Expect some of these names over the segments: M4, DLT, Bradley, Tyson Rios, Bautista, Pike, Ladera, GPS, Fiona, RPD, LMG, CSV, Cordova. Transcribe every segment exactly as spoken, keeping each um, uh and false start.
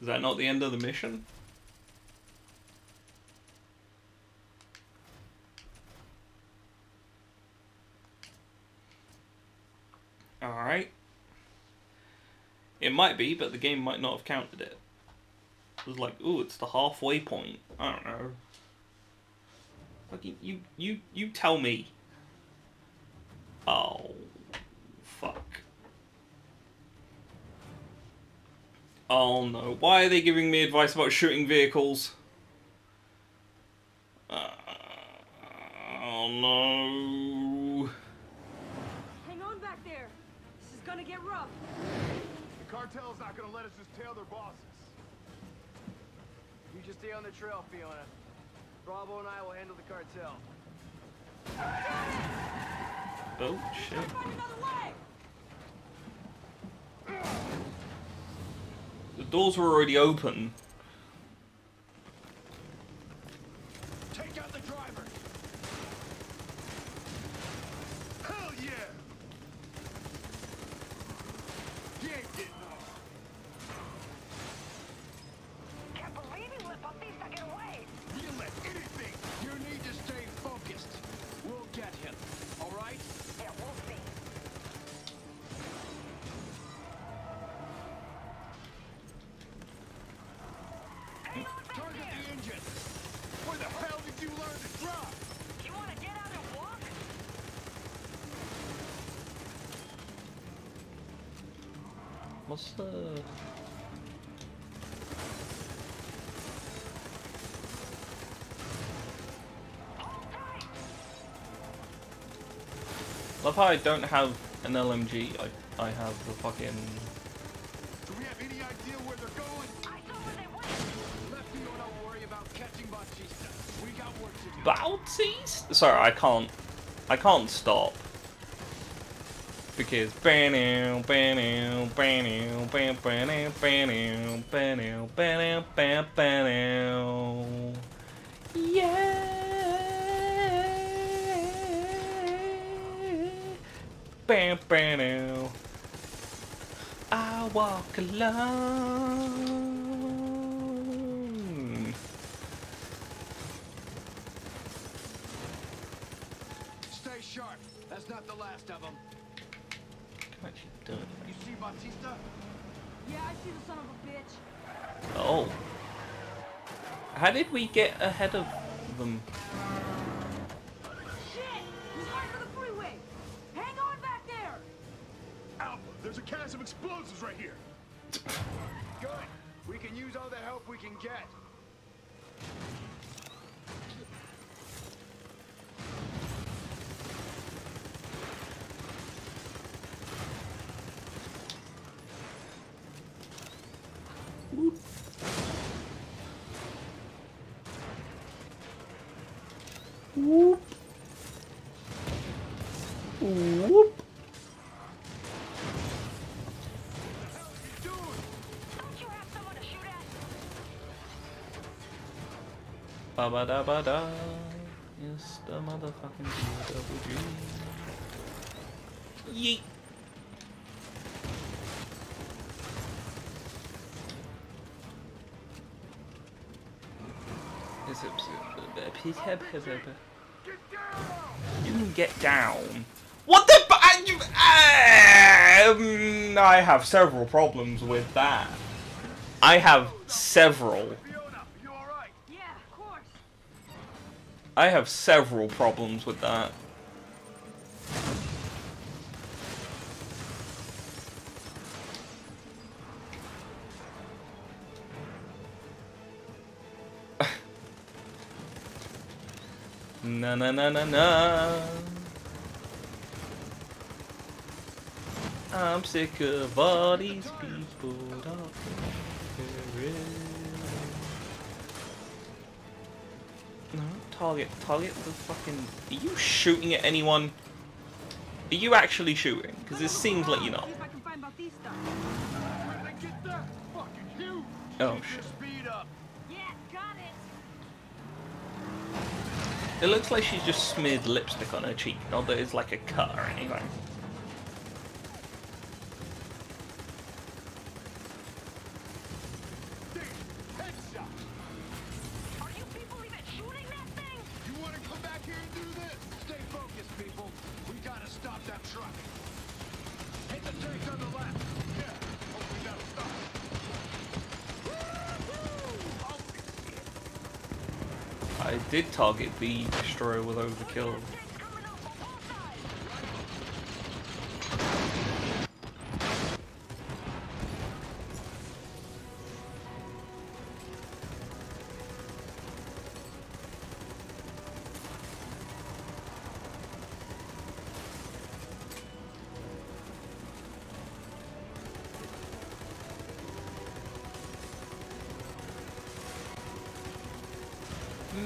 Is that not the end of the mission? Alright. It might be, but the game might not have counted it. It was like, ooh, it's the halfway point. I don't know. Fucking, you, you, you tell me. Oh, fuck. Oh no, why are they giving me advice about shooting vehicles? Uh, oh no. Hang on back there. This is gonna get rough. The cartel's not gonna let us just tail their bosses. You just stay on the trail, Fiona. Bravo and I will handle the cartel. Oh, shit. Find another way. The doors were already open. Take out the driver. Hell yeah. You ain't getting off. Can't believe you let Bautista get away. You let anything. You need to stay focused. We'll get him. All right? Yeah, we'll see. Where the hell did you learn to drive? You want to get out and walk? What's the... Love how I don't have an L M G. I I have the fucking. Do we have any idea where they're going? I saw where they went. Let Fiona worry about catching Bautista. We got work to do. Bautista? Sorry, I can't. I can't stop because bam, bam, bam, bam, bam, bam, bam, bam, bam, bam, bam. Yeah. Bam, bam, bam. I walk alone. Stay sharp. That's not the last of them. What you doing? You see Bautista? Yeah, I see the son of a bitch. Oh. How did we get ahead of them? There's a cache of explosives right here. Good. We can use all the help we can get. Whoop. Whoop. Whoop. Ba ba da ba da, it's the motherfucking G W G. Yeet. It's up, you can get down. What the? Um, I have several problems with that. I have several. I have several problems with that. Na na na na na. I'm sick of all these people talking. No, target, target the fucking... Are you shooting at anyone? Are you actually shooting? Because it seems like you're not. Oh, shit. It looks like she's just smeared lipstick on her cheek, not that it's like a cut or anything. I did target the destroyer with overkill.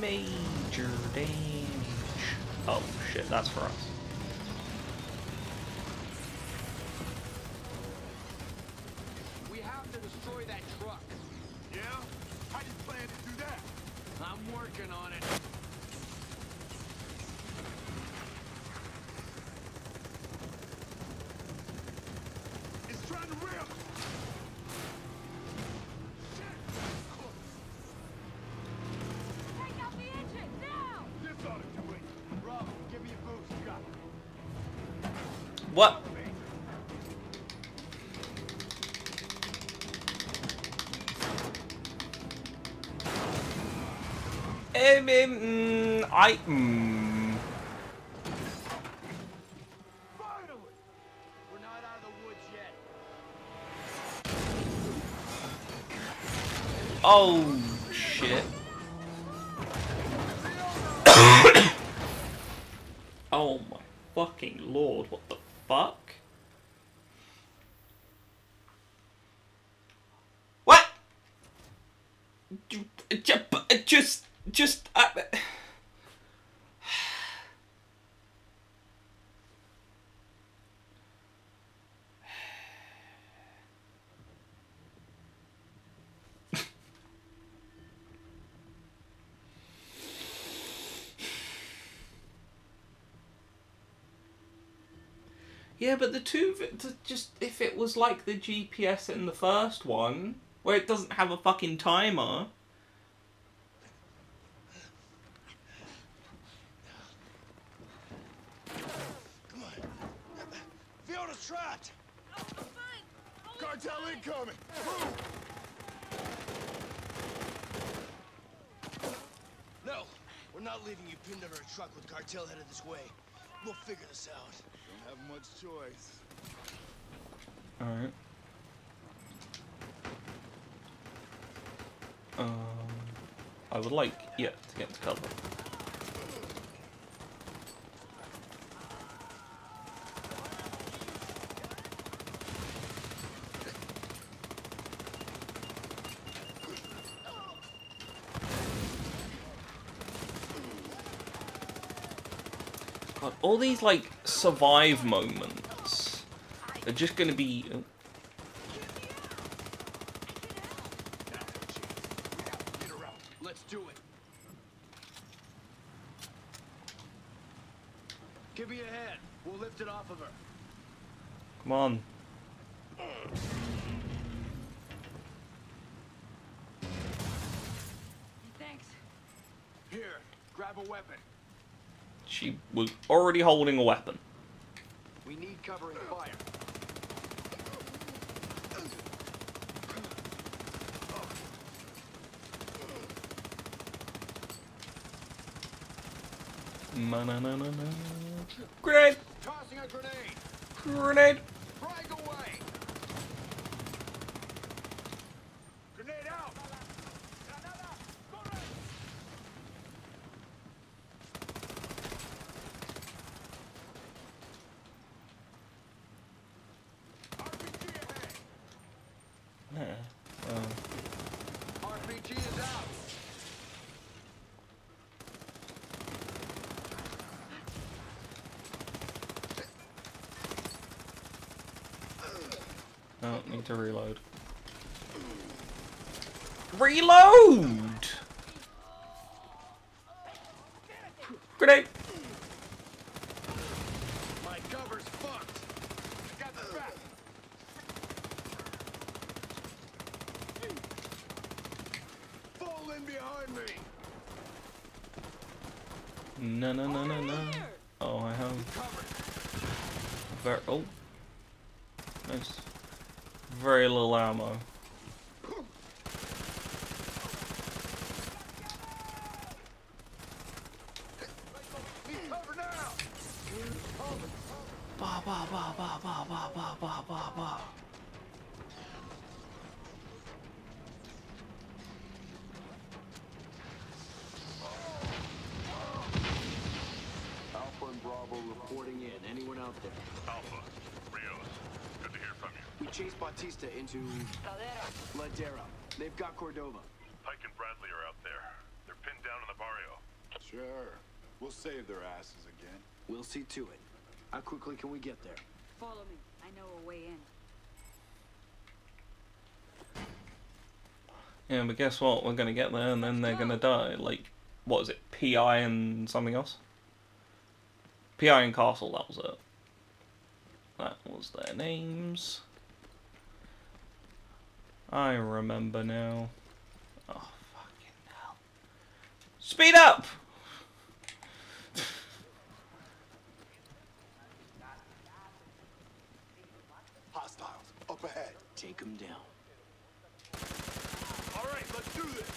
Major damage. Oh shit, that's for us. We have to destroy that truck. Yeah? How do you plan to do that? I'm working on it. It's trying to rip. What? Um, um, I, um. Finally, we're not out of the woods yet. Oh shit. Oh my fucking lord, what the fuck? What? Just, just, uh, yeah, but the two, just if it was like the G P S in the first one, where it doesn't have a fucking timer. Come on, Fiona's trapped. Oh, we're fine. Cartel incoming. No, we're not leaving you pinned under a truck with cartel headed this way. We'll figure this out. Don't have much choice. All right. Um, I would like, yeah, to get to cover. All these, like, survive moments are just going to be... Oh. Let's do it. Give me a hand. We'll lift it off of her. Come on. Thanks. Here, grab a weapon. She was already holding a weapon. We need covering fire. Na na na na na. Grenade! Tossing a grenade. Grenade. Frag away. Grenade out. Oh, need to reload. Reload! Grenade! My cover's fucked. I got the back. Fall in behind me. No, no, no, no, no. Oh, I have. Ver- oh. There's very little ammo. Bah, bah, bah, bah, bah, bah, bah, bah, bah, bah. Alpha and Bravo reporting in. Anyone out there? Alpha, Rios. Good to hear from you. We chased Bautista into Ladera. Ladera. They've got Cordova. Pike and Bradley are out there. They're pinned down in the barrio. Sure. We'll save their asses again. We'll see to it. How quickly can we get there? Follow me. I know a way in. Yeah, but guess what? We're gonna get there and then they're gonna die. Like, what is it? P I and something else? P I and Castle, that was it. That was their names. I remember now. Oh, fucking hell. Speed up! Take him down. All right, let's do this.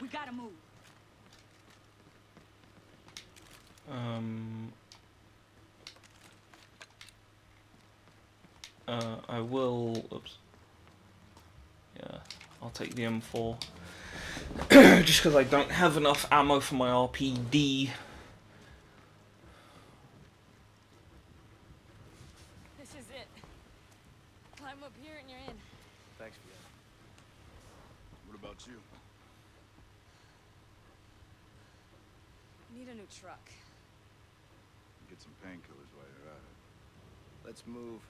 We gotta move. Um. Uh, I will. Oops. Yeah, I'll take the M four. Just because I don't have enough ammo for my R P D. Truck. Get some painkillers while you're at it. Let's move.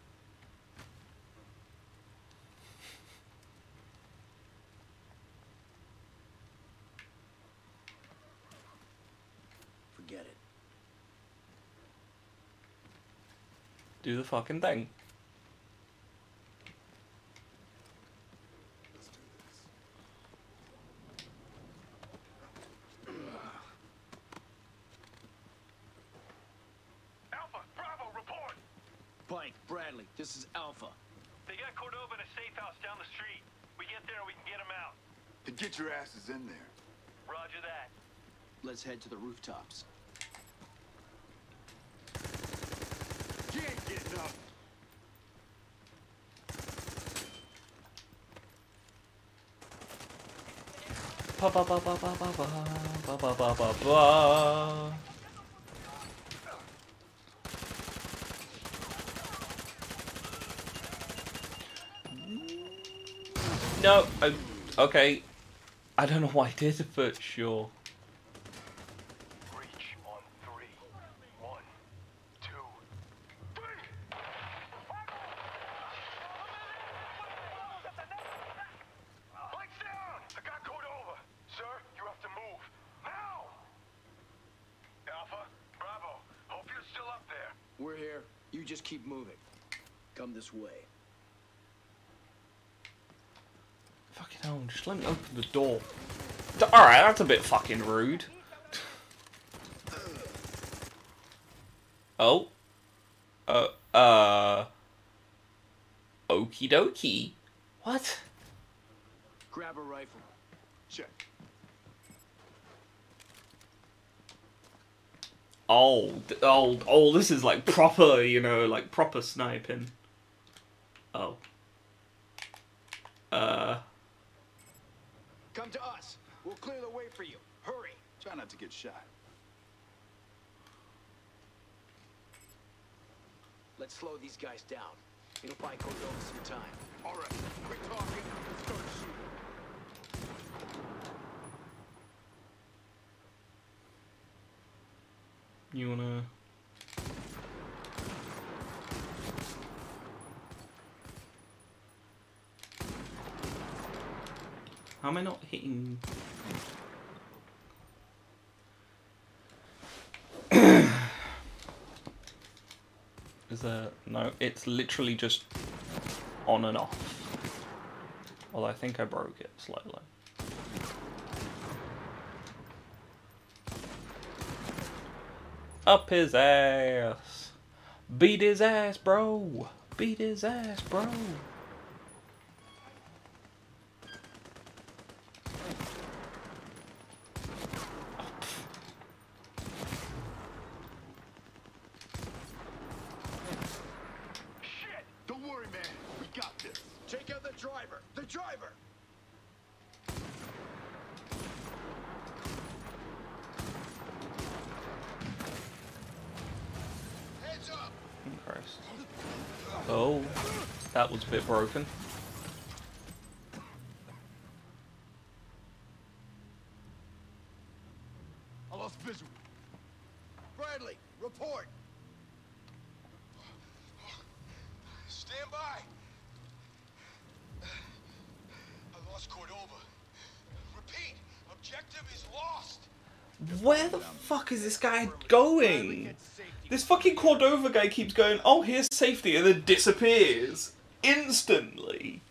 Forget it. Do the fucking thing. Bradley, this is Alpha. They got Cordova in a safe house down the street. We get there and we can get them out. Then get your asses in there. Roger that. Let's head to the rooftops. Can't get up. Ba ba ba ba ba ba ba ba ba ba ba. No, I, okay. I don't know why I did, but sure. Breach on three. One, two, three. Lights down! I got Cordova. Sir, you have to move. Now! Alpha, Bravo. Hope you're still up there. We're here. You just keep moving. Come this way. Fucking hell, just let me open the door. Alright, that's a bit fucking rude. Oh. Uh, uh. Okie dokie. What? Grab a rifle. Check. Oh, oh, oh, this is like proper, you know, like proper sniping. Oh. Uh. Come to us. We'll clear the way for you. Hurry. Try not to get shot. Let's slow these guys down. It'll probably go over some time. All right. Quick talking. Let's start shooting. You wanna? How am I not hitting? Is there? No, it's literally just on and off. Well, I think I broke it slightly. Up his ass. Beat his ass, bro. Beat his ass, bro. Oh, that was a bit broken. I lost visual. Bradley, report. Stand by. I lost Cordova. Repeat, objective is lost. Where the fuck is this guy going? This fucking Cordova guy keeps going, oh, here's safety, and then disappears. Instantly.